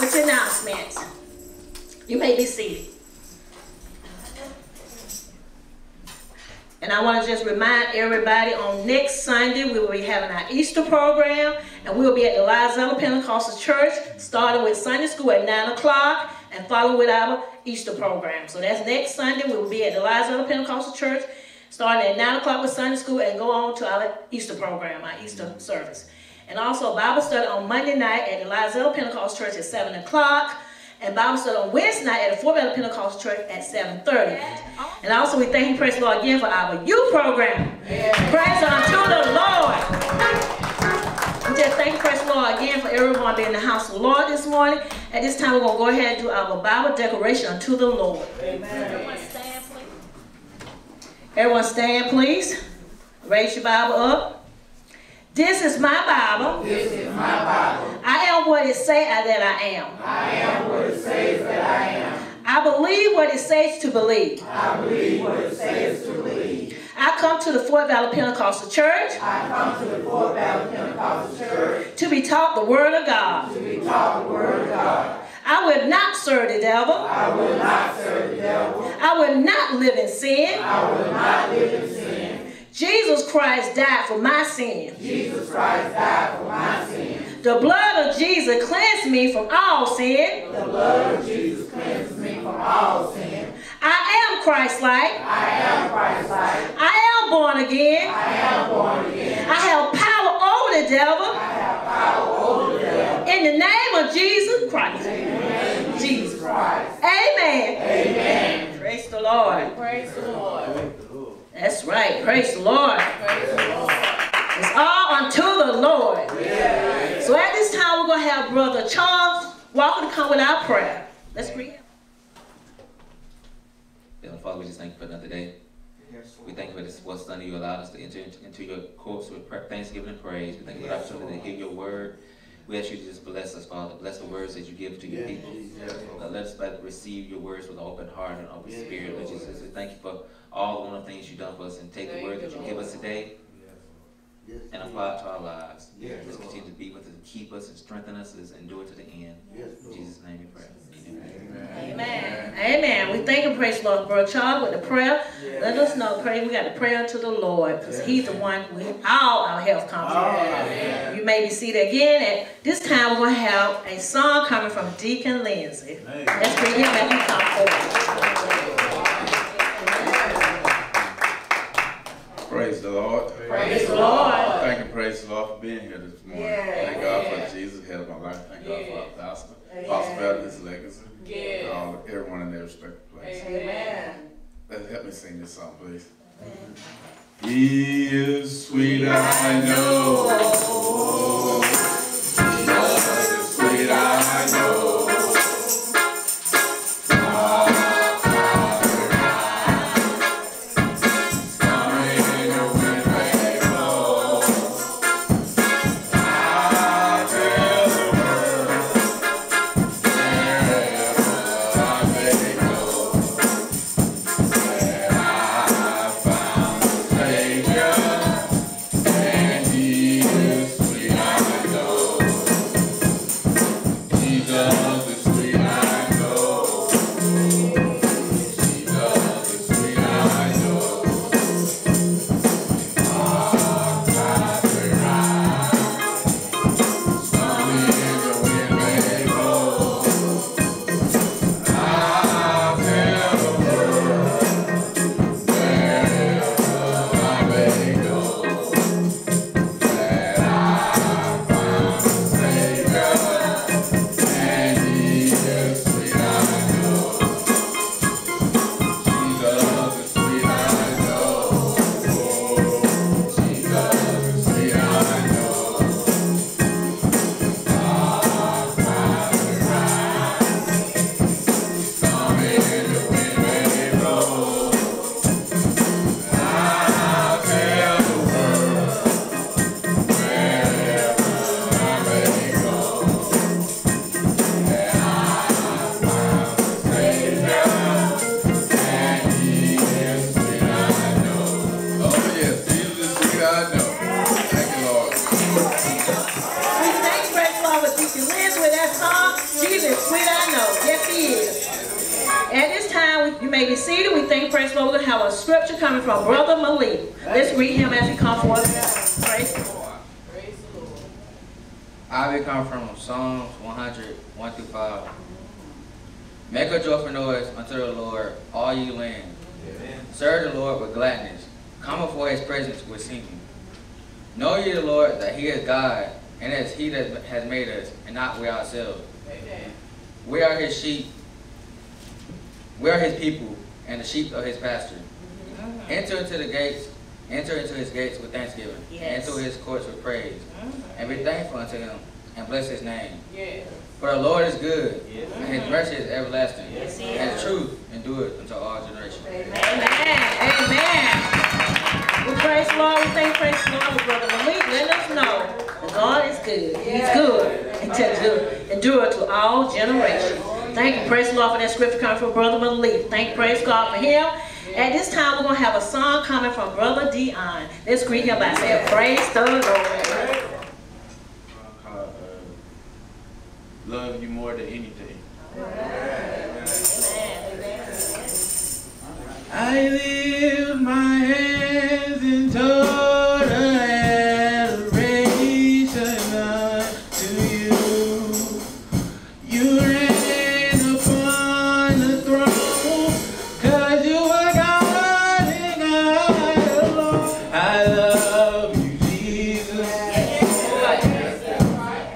with announcements. You may be seated. And I want to just remind everybody on next Sunday, we will be having our Easter program, and we will be at the Lizella Pentecostal Church, starting with Sunday school at 9 o'clock and following with our Easter program. So that's next Sunday. We will be at the Lizella Pentecostal Church, starting at 9 o'clock with Sunday school and go on to our Easter program, our Easter service. And also Bible study on Monday night at the Lizella Pentecostal Church at 7 o'clock. And Bible study on Wednesday night at the Fort Valley Pentecostal Church at 7:30. And also we thank you, praise the Lord, again for our youth program. Yeah. Praise unto the Lord. We just thank you, praise the Lord, again for everyone being in the house of the Lord this morning. At this time, we're going to go ahead and do our Bible declaration unto the Lord. Amen. Everyone stand, please. Everyone stand, please. Raise your Bible up. This is my Bible. This is my Bible. I am what it says that I am. I am what it says that I am. I believe what it says to believe. I believe what it says to believe. I come to the Fort Valley Pentecostal Church. I come to the Fort Valley Pentecostal Church to be taught the Word of God. To be taught the Word of God. I will not serve the devil. I will not serve the devil. I will not live in sin. I will not live in sin. Jesus Christ died for my sin. Jesus Christ died for my sin. The blood of Jesus cleansed me from all sin. The blood of Jesus cleansed me from all sin. I am Christ-like. I am Christ-like. I am born again. I am born again. I have power over the devil. I have power over the devil. In the name of Jesus Christ. In the name of Jesus Christ. Amen. Amen. Praise the Lord. Praise the Lord. That's right. Praise the Lord. Praise the Lord. It's all unto the Lord. Yeah. So at this time, we're going to have Brother Charles welcome to come with our prayer. Let's read. Heavenly Father, we just thank you for another day. Yes, we thank you for this one Sunday you allowed us to enter into your courts with thanksgiving and praise. We thank you for the opportunity to hear your word. We ask you to just bless us, Father. Bless the words that you give to your people. Yes, let us receive your words with an open heart and an open spirit. Lord Jesus, we thank you for all the wonderful things you've done for us, and take the word that you give us today and apply it to our lives. Just continue to be with us, keep us, and strengthen us, and do it to the end. In Jesus' name we pray. Amen. Amen. Amen. We thank and praise the Lord, Brother Charles, with the prayer. Let us know, pray. We got to pray unto the Lord, because He's the one with all our health comes from. You may be seated again. At this time, we're going to have a song coming from Deacon Lindsey. Let's bring him and he come forward. Praise the Lord. Praise the Lord. Thank you, praise the Lord, for being here this morning. Thank God for Jesus, head of my life. Thank God for our gospel, his legacy, and all, everyone in their respective place. Amen. Let's help me sing this song, please. Amen. He is sweet, I know. Love is sweet, I know. is sweet, I know. Yes, he is. At this time, you may be seated. We thank, praise the Lord, we have a scripture coming from Brother Malik. Let's read him as he comes forth. Praise the Lord. Praise the Lord. I will come from Psalms 101 through 5. Make a joyful noise unto the Lord, all ye land. Amen. Serve the Lord with gladness. Come before his presence with singing. Know ye the Lord, that he is God, and it is he that has made us, and not we ourselves. Amen. We are his sheep. We are his people, and the sheep of his pasture. Mm-hmm. Enter into his gates with thanksgiving, yes, and into his courts with praise. Mm-hmm. And be thankful unto him, and bless his name. Yes. For the Lord is good, yes, and his mercy is everlasting, yes, and his truth endureth unto all generations. Amen. Amen. We praise the Lord, we thank, praise the Lord, Brother Malik. Let us know that God is good. He's good and endure to all generations. Thank you, praise the Lord, for that scripture coming from Brother Malik. Thank you, praise God, for him. At this time, we're going to have a song coming from Brother Dion. Let's greet him by saying, praise the Lord. Love you more than anything. I lift my hands in total adoration unto you. You reign upon the throne, 'cause you are God and God alone. I love you, Jesus.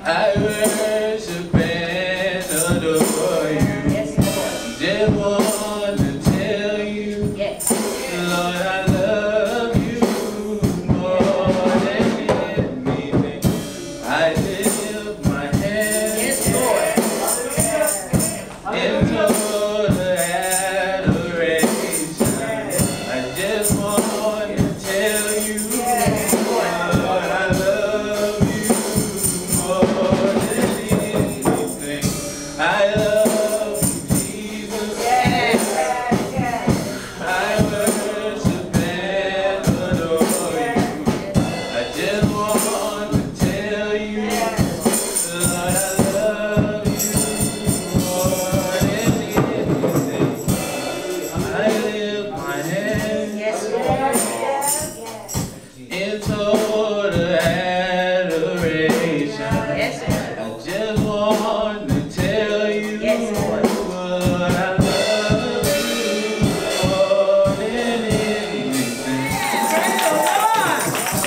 I worship and adore you. Just want to tell you, Lord, I love you more than anything. I lift my hands in total adoration. I just want to tell you, Lord, I love you more than anything. I love you, Jesus. I worship and adore you. I just want to tell you, Lord, I love you more than anything. I lift my hands in total adoration. I just want to tell you, Lord, I love you more than anything. Praise the Lord. Praise the Lord. We thank you, praise the Lord, for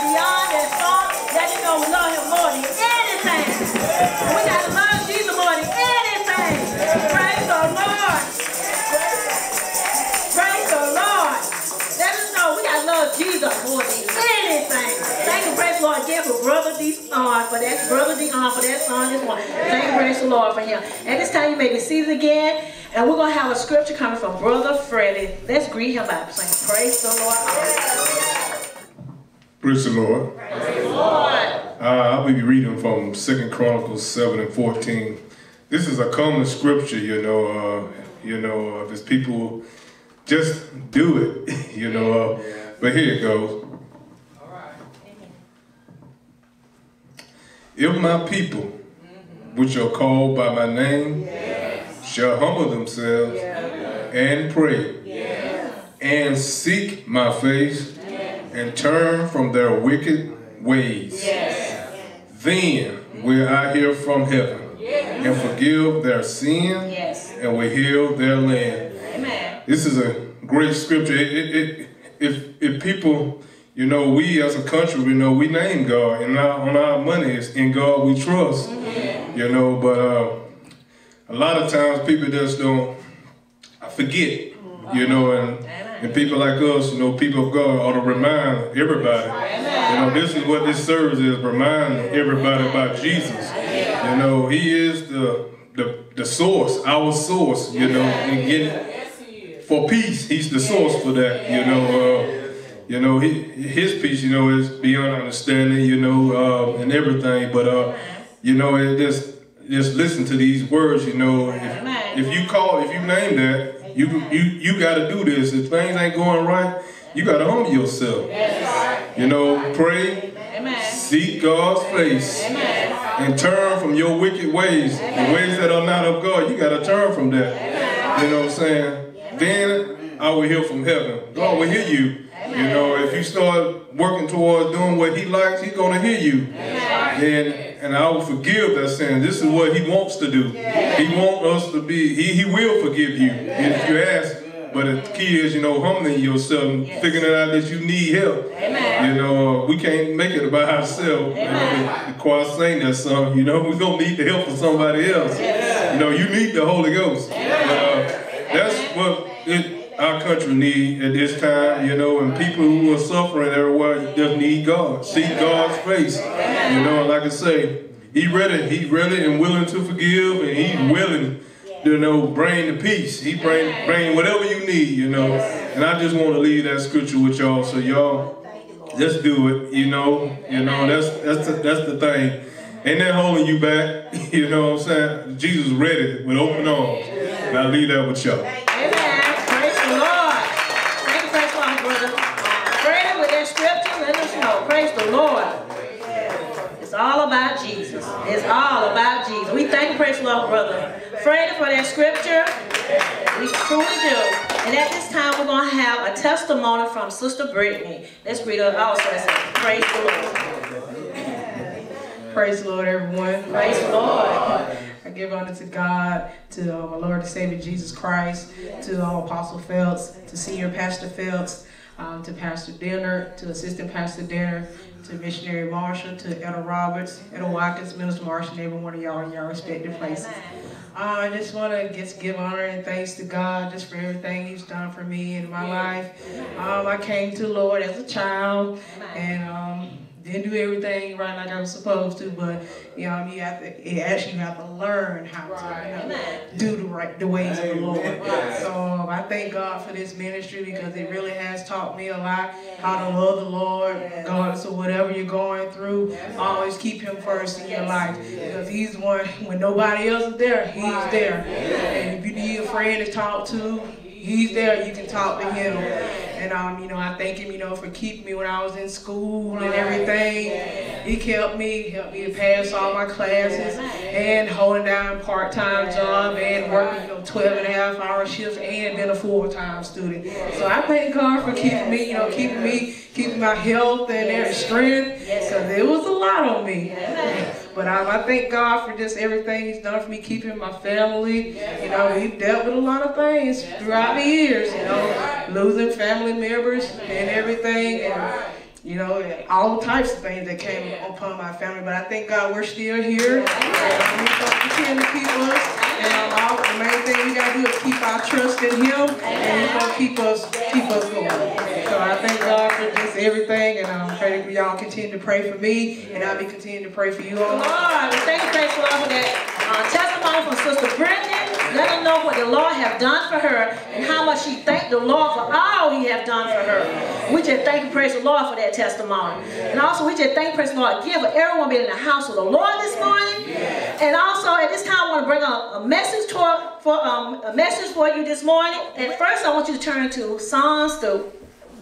Dion and song. Let him know we love him more than anything. And we got to love Jesus more than anything. Praise the Lord. Praise the Lord. Let us know we got to love Jesus more than anything. Thank you, praise the Lord, again for Brother Dion for that song this morning. Thank you, praise the Lord, for him. At this time, you may be seated again. And we're going to have a scripture coming from Brother Freddie. Let's greet him by saying, praise the Lord. Praise the Lord. Praise the Lord. I will be reading from 2 Chronicles 7 and 14. This is a common scripture, if people just do it, but here it goes. All right. If my people, which are called by my name, shall humble themselves and pray and seek my face and turn from their wicked ways, then will I hear from heaven and forgive their sin and will heal their land. Amen. This is a great scripture. If people, we as a country, we name God, and on our money, it's in God we trust, but a lot of times people just don't forget, and people like us, people of God ought to remind everybody. This is what this service is, reminding everybody about Jesus. He is the source, our source, and get for peace. He's the source for that, his peace, is beyond understanding, and everything. But, it just, listen to these words, If you call, if you name that, you got to do this. If things ain't going right, you got to humble yourself. Pray, Seek God's face. Amen. And turn from your wicked ways. Amen. The ways that are not of God. You got to turn from that. Amen. You know what I'm saying? Amen. Then I will hear from heaven. God will hear you. Amen. You know, if you start working towards doing what he likes, he's going to hear you. Amen. And I will forgive that sin. This is what he wants to do. Amen. He wants us to be, he will forgive you. Amen. If you ask. But the key is, you know, humbling yourself, yes, figuring out that you need help. Amen. You know, we can't make it about ourselves. The choir sang that song, you know, we're going to need the help of somebody else. Yes. You know, you need the Holy Ghost. That's what our country needs at this time, you know, and people who are suffering everywhere just need God. See God's face. Amen. You know, like I say, He's ready and willing to forgive, and He's willing, you know, bring the peace. He bring whatever you need, you know. And I just want to leave that scripture with y'all. So y'all, let's do it, you know. You know, that's the thing. Ain't that holding you back? You know what I'm saying? Jesus ready with open arms. And I leave that with y'all. Amen. Praise the Lord. Praise the Lord, brother. Pray with that scripture. Let us know. Praise the Lord. It's all about Jesus. It's all about Jesus. We thank you, praise the Lord, brother Freddie, for that scripture. We truly do. And at this time, we're going to have a testimony from Sister Brittany. Let's read it also. Praise the Lord. Praise the Lord, everyone. Praise the Lord. I give honor to God, to our Lord and Savior Jesus Christ, to Apostle Phelps, to Senior Pastor Phelps, to Pastor Dinner, to Assistant Pastor Dinner, to Missionary Marshall, to Ella Roberts, Ella Watkins, Minister Marshall, and every one of y'all in y'all respective places. I just want to just give honor and thanks to God just for everything He's done for me in my life. I came to the Lord as a child and didn't do everything right like I was supposed to, but you know, you have to learn how to do the ways of the Lord. So I thank God for this ministry because it really has taught me a lot how to love the Lord, regardless of whatever you're going through. Always keep Him first in your life because He's one. When nobody else is there, He's there. And if you need a friend to talk to, He's there. You can talk to Him. And, you know, I thank Him, you know, for keeping me when I was in school and everything. He helped me to pass all my classes and holding down part-time job and working, you know, 12-and-a-half-hour shifts and being a full-time student. So I thank God for keeping me, you know, keeping my health and their strength because it was a lot on me. But I thank God for just everything He's done for me, keeping my family. You know, He's dealt with a lot of things throughout the years, you know, losing family members and everything, and you know, all types of things that came upon my family. But I thank God we're still here. He's going to keep us. And the main thing we got to do is keep our trust in Him, and He's going to keep us going. So I thank God for just everything, and I pray that y'all continue to pray for me, and I'll be continuing to pray for you all. Lord, thank you, Lord, for that testimony from Sister Brendan. Let her know what the Lord have done for her, and how much she thanked the Lord for all He have done for her. We just thank and praise the Lord for that testimony. And also, we just thank and praise the Lord again for everyone being in the house of the Lord this morning. And also, at this time, I want to bring up a message for you this morning. And first, I want you to turn to Psalms, the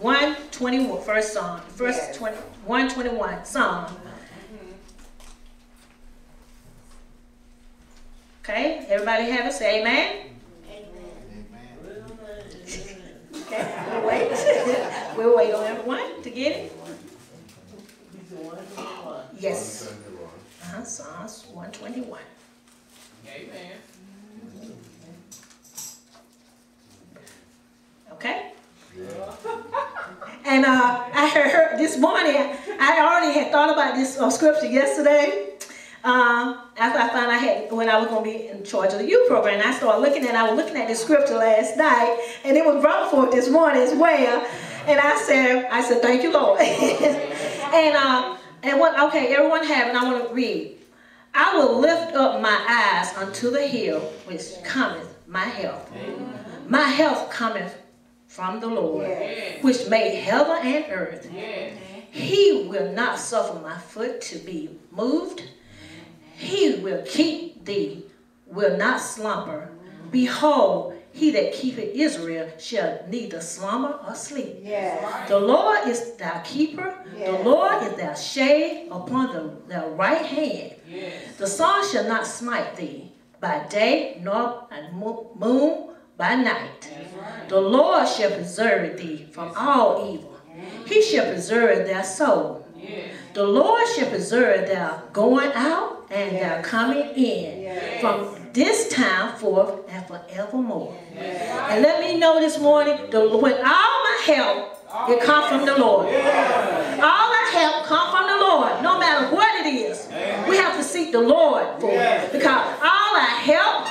121, first Psalm, first 121 Psalm. Okay, everybody have it. Say amen. Amen. Okay, we'll wait. We'll wait on everyone to get it. Yes. Psalms 121. Amen. Okay? Yeah. And I heard this morning, I already had thought about this scripture yesterday. After I found I had, when I was going to be in charge of the youth program, I started looking at, this scripture last night, and it was brought forth this morning as well. And I said, thank you, Lord. And what, okay, everyone have, and I want to read. I will lift up my eyes unto the hill, which cometh my help. Amen. My help cometh from the Lord, which made heaven and earth. Amen. He will not suffer my foot to be moved. He will keep thee, will not slumber. Behold, He that keepeth Israel shall neither slumber or sleep. The Lord is thy keeper. The Lord is thy shade upon the right hand. Yes. The sun shall not smite thee by day, nor a moon by night. Right. The Lord shall preserve thee from all evil. He shall preserve their soul. Yes. The Lord shall preserve their going out and their coming in from this time forth and forevermore. Yes. And let me know this morning, with all my help, it comes from the Lord. Yes. All our help comes from the Lord, no matter what it is. Amen. We have to seek the Lord for it. Because all our help,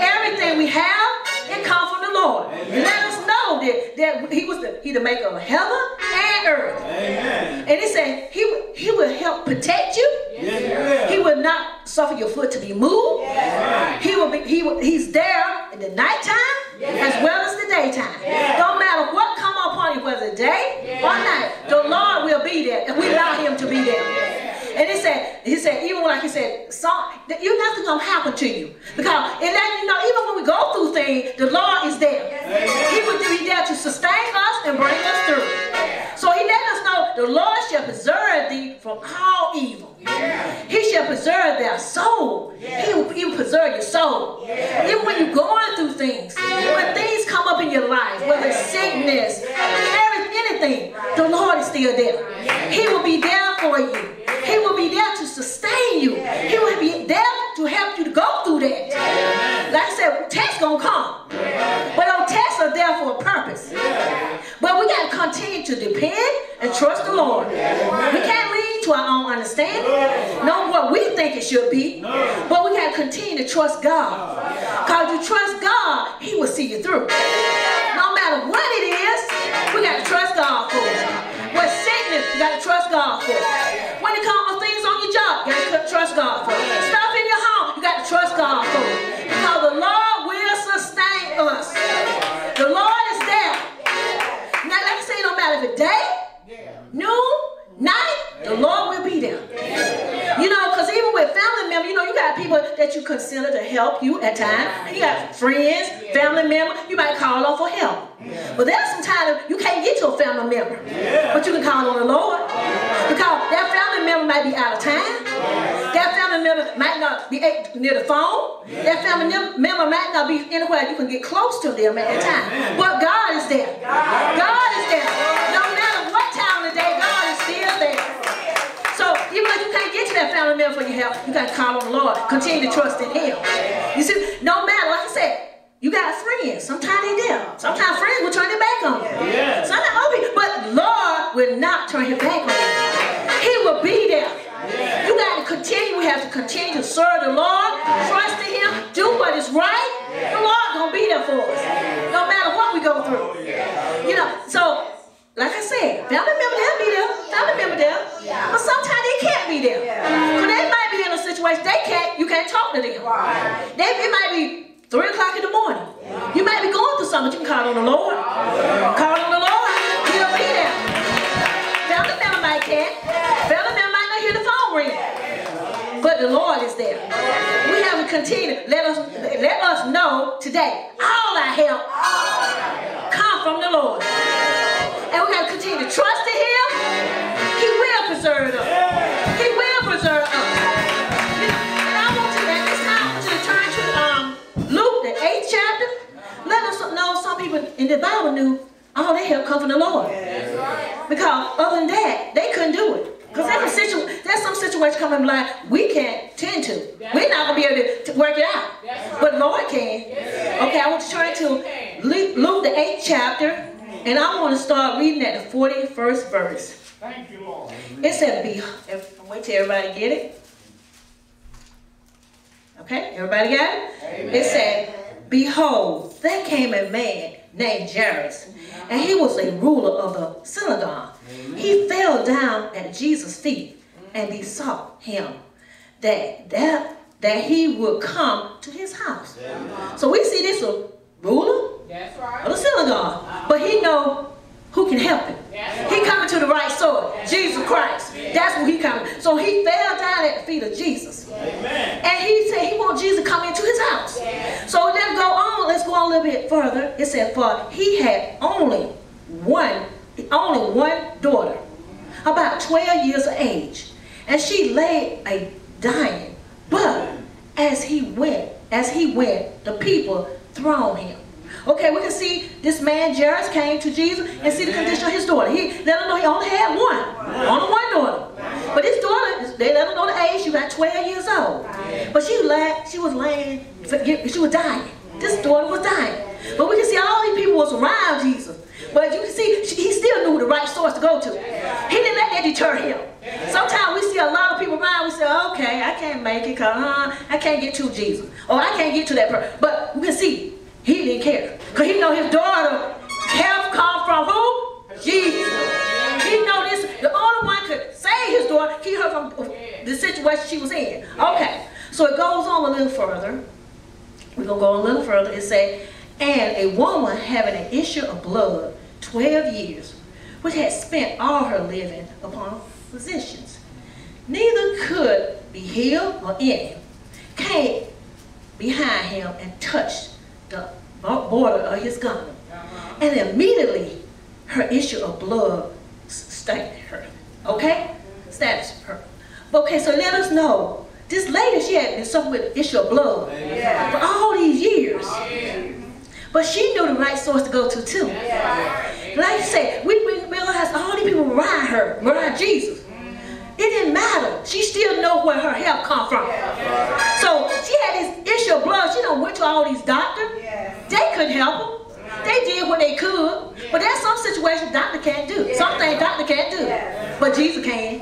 everything we have, it comes from the Lord. Amen. Let us know that he was the maker of heaven and earth. Amen. And he said he will help protect you. Yes. He will not suffer your foot to be moved. Yes. He's there in the nighttime as well as the daytime. Yes. Don't matter what comes upon you, whether day or night, the Lord will be there, and we allow him to be there. And he said, even like he said, nothing's gonna happen to you. Because it lets you know, even when we go through things, the Lord is there. Yes. He would be there to sustain us and bring us through. Yes. So he let us know the Lord shall preserve thee from all evil. Yes. He shall preserve their soul. Yes. He will preserve your soul. Yes. Even when you're going through things, when things come up in your life, whether it's sickness, anything, the Lord is still there. Yes. He will be there for you. He will be there to sustain you. He will be there to help you to go through that. Like I said, tests gonna come. But those tests are there for a purpose. But we gotta continue to depend and trust the Lord. We can't lean to our own understanding, know what we think it should be. But we gotta continue to trust God. Because you trust God, he will see you through. No matter what it is, we gotta trust God for it. With sickness, you gotta trust God for it. When it comes to things on your job, you got to trust God for it. Stuff in your home, you got to trust God for it. Because the Lord will sustain us. The Lord is there. Now, like I say, no matter if it's day, noon, night, the Lord will be there. You know, because even with family members, you know, you got people that you consider to help you at times. You got friends, family members, you might call on for help. But there's some times you can't get to a family member, but you can call on the Lord. Because that family member might be out of time. That family member might not be near the phone. That family member might not be anywhere you can get close to them at that time. But God is there. God is there. No matter what time of the day, God is still there. So even if you can't get to that family member for your help, you got to call on the Lord. Continue to trust in him. You see, no matter, like I said, you got friends. Sometimes they do. Sometimes friends will turn their back on you. Yeah. Sometimes open, but Lord will not turn his back on you. He will be there. Yeah. You got to continue. We have to continue to serve the Lord, trust in him, do what is right. The Lord gonna be there for us, no matter what we go through. You know, so like I said, family member they'll be there. Family member there, but sometimes they can't be there. So they might be in a situation you can't talk to them. Right. It might be 3 o'clock in the morning. You might be going through something, but you can call on the Lord. Call on the Lord. He'll be there. Family member might can't. Family member might not hear the phone ring. But the Lord is there. We have to continue. Let us know today. All our help come from the Lord. And we have to continue to trust in him. He will preserve us. He will preserve us. Let us know some people in the Bible knew all their help come from the Lord. Yes. Because other than that, they couldn't do it. Because there's some situations coming like we can't tend to. We're not going to be able to work it out. But Lord can. Yes. Okay, I want to turn to Luke the 8th chapter, and I want to start reading at the 41st verse. Thank you, Lord. It said, wait till everybody get it. Okay, everybody got it? Amen. It said, behold, there came a man named Jairus, and he was a ruler of the synagogue. He fell down at Jesus' feet and besought him that he would come to his house. So we see this a ruler of the synagogue, but he know who can help him. He coming to the right sword, Jesus Christ. That's who he coming. So he fell down at the feet of Jesus. Amen. And he said he wants Jesus to come into his house. So let's go on a little bit further. It said, for he had only one daughter, about 12 years of age, and she lay a dying. But as he went, the people thrown him. Okay, we can see this man Jairus came to Jesus and see the condition of his daughter. He let him know he only had one daughter. But his daughter, they let him know the age. She was 12 years old. But she was dying. This daughter was dying. But we can see all these people was around Jesus. But you can see he still knew the right source to go to. He didn't let that deter him. Sometimes we see a lot of people around, we say, okay, I can't make it, because I can't get to Jesus. Or I can't get to that person. But we can see he didn't care. Because he know his daughter health come from who? Jesus. He know this, the only one could save his daughter, keep her from the situation she was in. Okay. So it goes on a little further. We're going to go a little further and say, and a woman having an issue of blood 12 years, which had spent all her living upon physicians, neither could be healed or any, came behind him and touched the border of his garment. And immediately her issue of blood stained her. Okay? Status her. Okay, so let us know. This lady, she had been suffering with issue of blood for all these years. But she knew the right source to go to, too. Like I said, we realized all these people around Jesus. It didn't matter. She still know where her help come from. So she had this issue of blood. She done went to all these doctors. They couldn't help her. They did what they could. But there's some situations doctor can't do. Something doctor can't do. But Jesus can.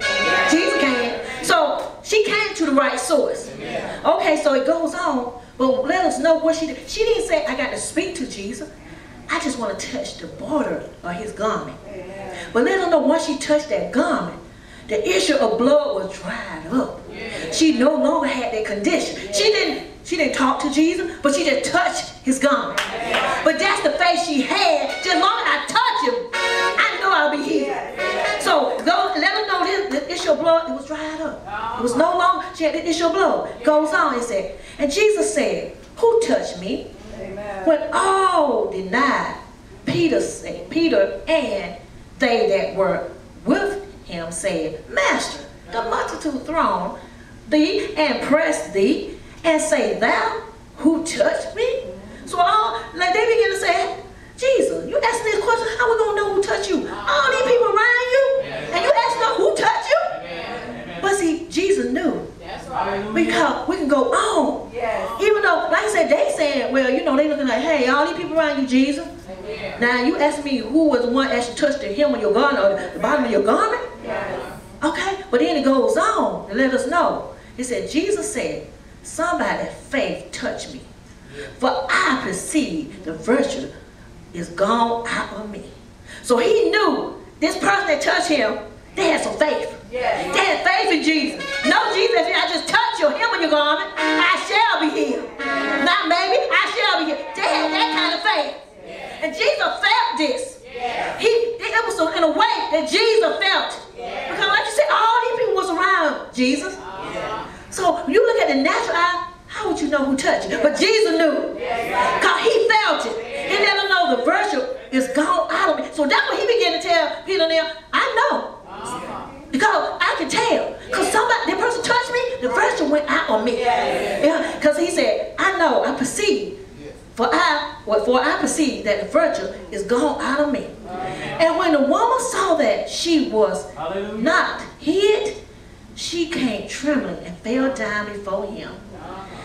Jesus can. So she came to the right source. Okay, so it goes on. But let us know what she did. She didn't say, I got to speak to Jesus. I just want to touch the border of his garment. Amen. But let us know once she touched that garment, the issue of blood was dried up. Yeah. She no longer had that condition. Yeah. She didn't talk to Jesus, but she just touched his garment. Yeah. But that's the faith she had. Just as long as I touch him, I know I'll be healed. Yeah. Yeah. So let us know the issue of blood, it was dried up. It was no longer, she had the issue of blood. Yeah. Goes on and said, and Jesus said, who touched me? Amen. When all denied, Peter and they that were with him said, Master, the multitude thronged thee and pressed thee, and say, thou who touched me? So all, like they begin to say, Jesus, you asked this question, how we going to know who touched you? All these people around you, and you ask them who touched you? Amen. But see, Jesus knew. Because we can go on. Yes. Even though, like I said, they saying, well, you know, they looking like, hey, all these people around you, Jesus. Amen. Now, you ask me who was the one actually touched the hem of your garment or the bottom of your garment? Yes. Okay, but then it goes on and let us know. It said, Jesus said, somebody's faith touched me. For I perceive the virtue is gone out of me. So he knew this person that touched him, they had some faith. Yes. They had faith in Jesus. No, Jesus, I just touch your hem of your garment, I shall be healed. Not maybe, I shall be healed. They had that kind of faith. Yes. And Jesus felt this. Yes. It was in a way that Jesus felt it. Yes. Because like you said, all these people was around Jesus. Yes. So when you look at the natural eye, how would you know who touched you? Yes. But Jesus knew. Because he felt it. Yes. He let them know the virtue is gone out of me. So that's what he began to tell Peter now, I know. Because I can tell. Because somebody, that person touched me, the virtue went out on me. Because he said, I know, I perceive. For I perceive that the virtue is gone out of me. And when the woman saw that she was not hid, she came trembling and fell down before him.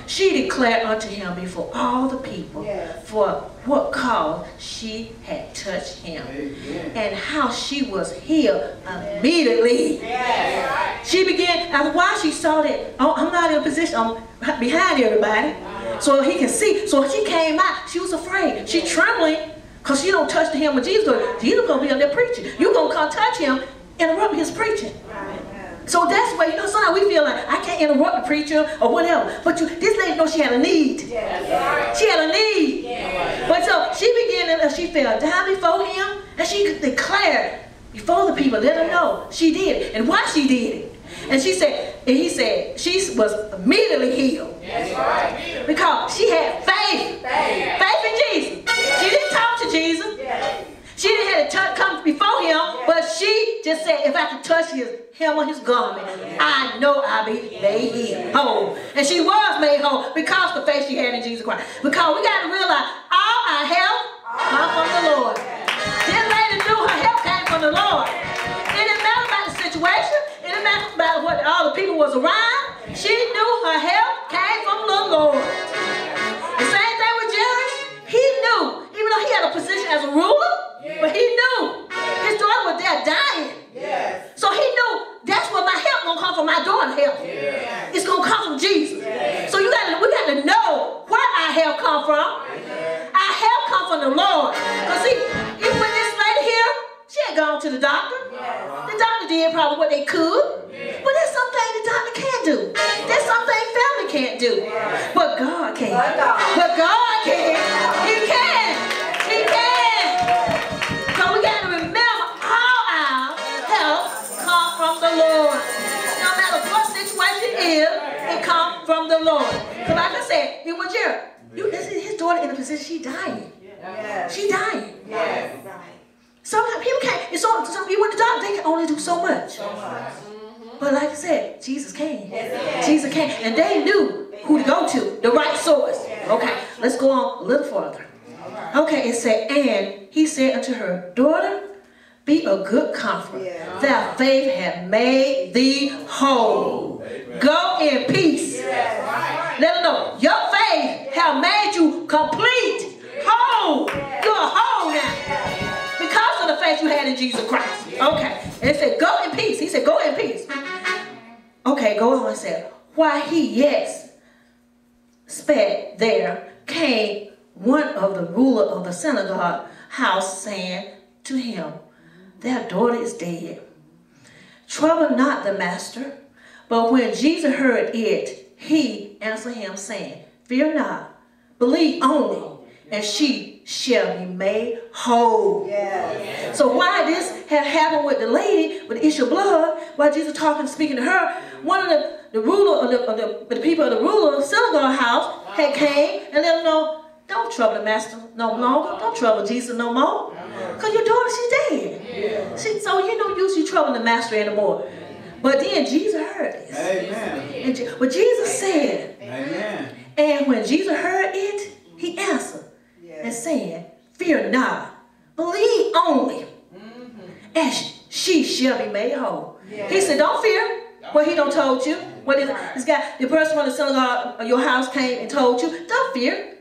She declared unto him before all the people for what cause she had touched him. Amen. And how she was healed immediately. Yes. She began, and while she saw that, oh, I'm not in a position, I'm behind everybody. So he can see. So she came out, she was afraid. She trembling because she don't touch the hem of Jesus. Jesus going to be up there preaching. You're going to come touch him, interrupt his preaching. So that's why, you know, sometimes we feel like, I can't interrupt the preacher or whatever. But this lady knows she had a need. Yes. She had a need. Yes. But so she began, and she fell down before him, and she declared before the people, let them know she did it and why she did it. And she said, and he said, she was immediately healed. Yes. Right. Because she had faith. Faith in Jesus. Yes. She didn't talk to Jesus. Yes. She didn't have to come before him, but she just said, if I could touch his hem or his garment, I know I'll be made whole. And she was made whole because the faith she had in Jesus Christ. Because we got to realize all our help comes from the Lord. This lady knew her help came from the Lord. It didn't matter about the situation. It didn't matter about what all the people was around. She knew her help came from the Lord. The same thing with Jairus. He knew, even though he had a position as a ruler, but he knew his daughter was there dying. Yes. So he knew that's where my help gonna come from. My daughter's help. Yes. It's gonna come from Jesus. Yes. So we gotta know where our help come from. Yes. Our help come from the Lord. Cause see, even with this lady here, she had gone to the doctor. Yes. The doctor did probably what they could. Yes. But there's some things the doctor can't do. There's some things family can't do. Yes. But God can. But God can. He can. He can. Lord. No matter what situation is, it comes from the Lord. Because like I said, it was Jairus. His daughter in a position, she dying. Yes. She dying. Yes. Sometimes people can't, so you went to the doctor, they can only do so much. But like I said, Jesus came. Yes. Jesus came. And they knew who to go to, the right source. Okay, let's go on a little further. Okay, it said, and he said unto her, daughter, be of good comfort. Yeah. Thy faith hath made thee whole. Amen. Go in peace. Yes. Right. Let them know your faith hath made you complete, whole. Yes. You're whole now because of the faith you had in Jesus Christ. Yes. Okay. And it said, go in peace. He said, go in peace. Okay, go on and said, while he yet sped there, came one of the ruler of the synagogue house, saying to him, their daughter is dead. Trouble not the master. But when Jesus heard it, he answered him, saying, fear not, believe only, and she shall be made whole. Yes. So why this had happened with the lady with the issue of blood, while Jesus talking, speaking to her, one of the people of the ruler of synagogue house had came and let him know, don't trouble the master no longer. Don't trouble Jesus no more. Because your daughter, she's dead. Yeah. So you don't usually trouble the master anymore. Amen. But then Jesus heard this. Amen. And Jesus said, amen. And when Jesus heard it, he answered and said, fear not, believe only, and she shall be made whole. Yeah. He said, don't fear. Well, he don't told you. What is this guy? The person from the synagogue of your house came and told you, don't fear,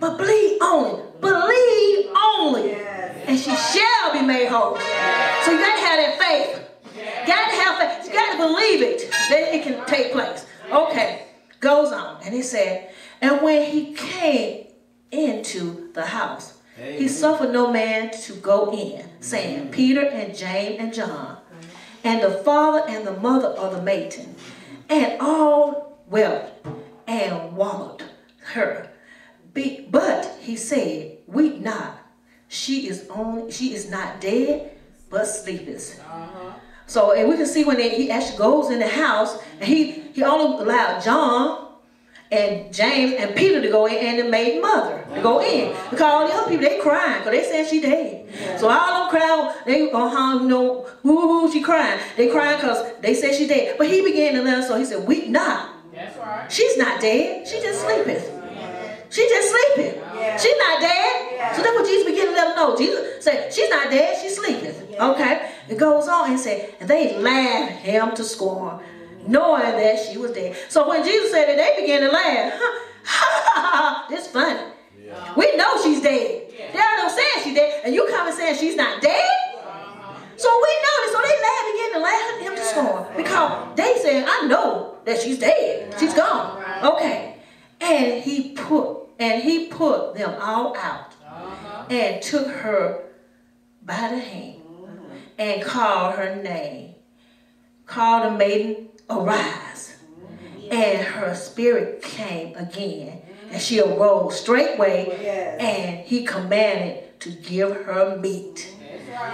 but believe only. Believe only. Yeah. And she shall be made whole. Yeah. So you got to have that faith. Yeah. Got to have faith. You got to believe it, that it can take place. Okay. Goes on. And he said, and when he came into the house, he suffered no man to go in, saying, Peter and James and John, and the father and the mother of the maiden, and all wept and wallowed her. But he said, weep not. She is not dead, but sleepeth. So, and we can see when he actually goes in the house, and he only allowed John and James and Peter to go in, and the maid mother to go in. Because all the other people, they crying, because they said she dead. Yeah. So all them crowd, they go home, you know, woo, she crying. They crying because they said she dead. But he began to let her, so he said, weep not. That's right. She's not dead. She just sleepeth. She's just sleeping. Yeah. She's not dead. Yeah. So that's what Jesus began to let them know. Jesus said, she's not dead, she's sleeping. Yeah. Okay. It goes on and said, and they laughed him to scorn, knowing that she was dead. So when Jesus said it, they began to laugh. This funny. Yeah. We know she's dead. Yeah. They don't say she's dead. And you come and saying she's not dead? So we know this. So they laughed again and laughed him to scorn. Because they said, I know that she's dead. She's gone. Okay. And he put them all out and took her by the hand and called her name, called the maiden, arise. And her spirit came again, and she arose straightway, and he commanded to give her meat.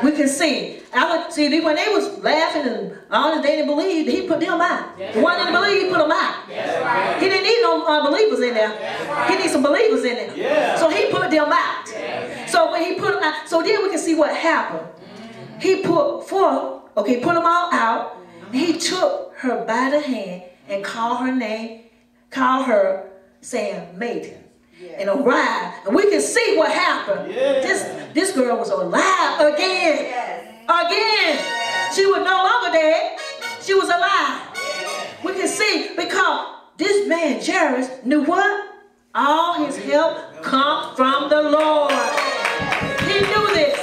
We can see. When they was laughing and honest, they didn't believe, he put them out. The one that didn't believe, he put them out. Right. He didn't need no unbelievers in there. Right. He needs some believers in there. Yeah. So he put them out. Yeah. So when he put them out, so then we can see what happened. He put forth Okay, put them all out. And he took her by the hand and called her name, saying, maiden, and arise. And we can see what happened. Yes. This girl was alive again. Yes. Again. She was no longer dead. She was alive. Yes. We can see because this man, Jairus, knew what? All his help come from the Lord. He knew this.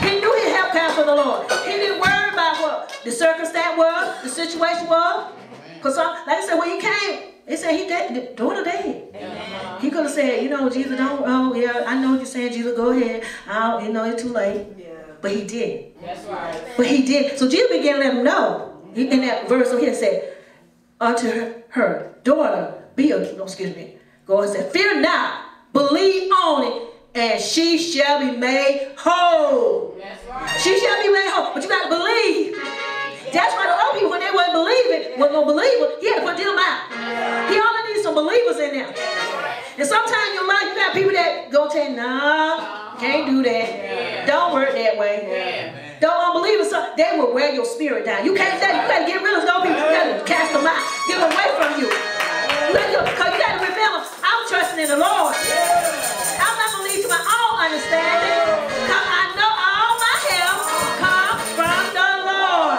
He knew his help came from the Lord. He didn't worry about what the circumstance was, the situation was. Because like I said, when he came, they said he dead, the daughter dead. Amen. He could have said, you know, Jesus, don't, oh yeah, I know what you're saying, Jesus, go ahead. I'll, you know, it's too late. Yeah. But he did. That's right. But he did. So Jesus began to let him know. In that verse over here said, unto her daughter, go and say, fear not, believe on it, and she shall be made whole. That's right. She shall be made whole. But you got to believe. That's why the old people, when they weren't believing, wasn't going to believe it, he had to put them out. He only needs some believers in there. And sometimes in your life, you got people that go tell you, nah, can't do that. Yeah. Don't work that way. Yeah. Don't unbelievers, so they will wear your spirit down. You can't say, you got to get rid of those people. You got to cast them out. Get them away from you. Because you got to remember, I'm trusting in the Lord. I'm not going to lead to my own understanding. Because I know all my help comes from the Lord.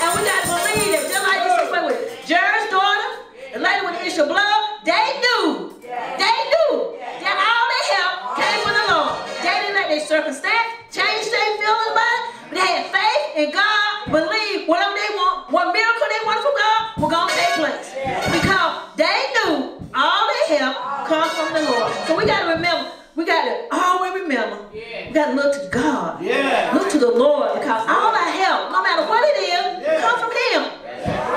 And we got to believe it. Just like this way with Jairus' daughter, the lady with the issue of blood, they knew. They knew that all their help came from the Lord. They didn't let their circumstance change their feelings about it. But they had faith in God, believed whatever they want, what miracle they want from God, was going to take place. Because they knew all their help comes from the Lord. So we got to remember, we got to always remember, we got to look to God. Look to the Lord. Because all our help, no matter what it is, comes from Him.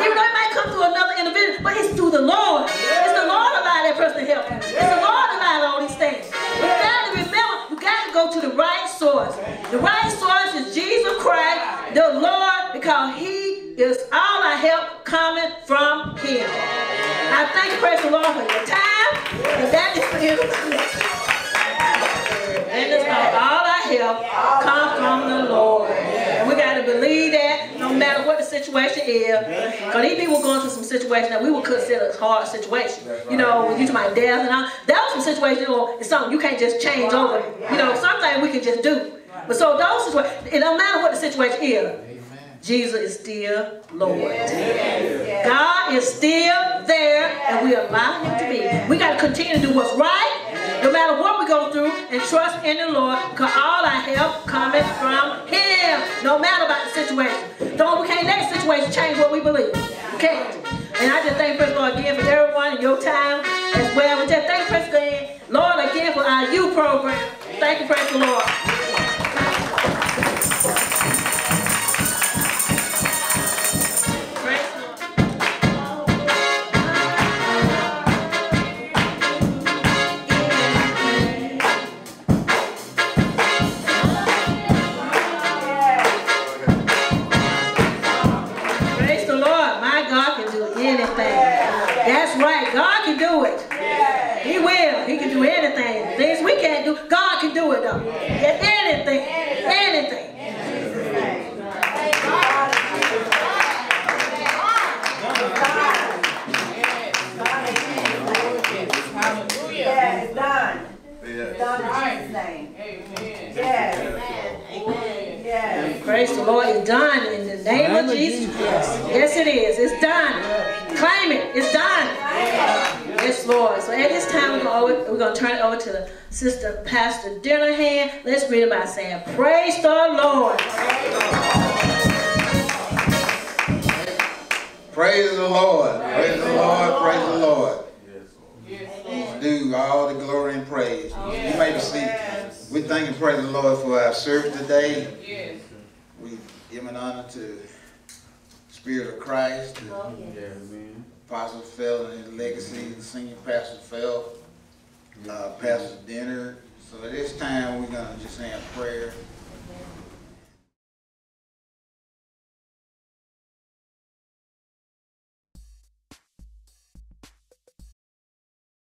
Even though it might come through another individual, but it's through the Lord. It's the Lord that person help. It's the Lord allowed all these things. You gotta remember, you gotta go to the right source. The right source is Jesus Christ, the Lord, because He is all our help coming from Him. I thank you, praise the Lord, for your time. And that is for Him. And it's all our help comes from the Lord. And we gotta believe that. No matter what the situation is, because these people were going through some situations that we would consider hard situations. You know, when you talk about death and all, that was some situations, you know, it's something you can't just change over. You know, something we can just do. But so those situations, it don't matter what the situation is, Jesus is still Lord. God is still there, and we allow Him to be. We got to continue to do what's right, no matter what we go through, and trust in the Lord, because all our help coming from Him, no matter about the situation. Don't, we can't let situations change what we believe. Okay? And I just thank Praise Lord again for everyone and your time as well. And just thank Praise God, Lord again for our youth program. Thank you, Praise the Lord. Sister Pastor Dinner hand. Let's read it by saying, praise the Lord. Praise the Lord. Praise the Lord. Praise the Lord. Yes, Lord. Do all the glory and praise. You may be seated. We thank and praise the Lord for our service today. Yes. We give an honor to the Spirit of Christ, the Apostle Phelps and his legacy, the Senior Pastor Phelps. Pastor Dinner. So at this time, we're going to just have prayer.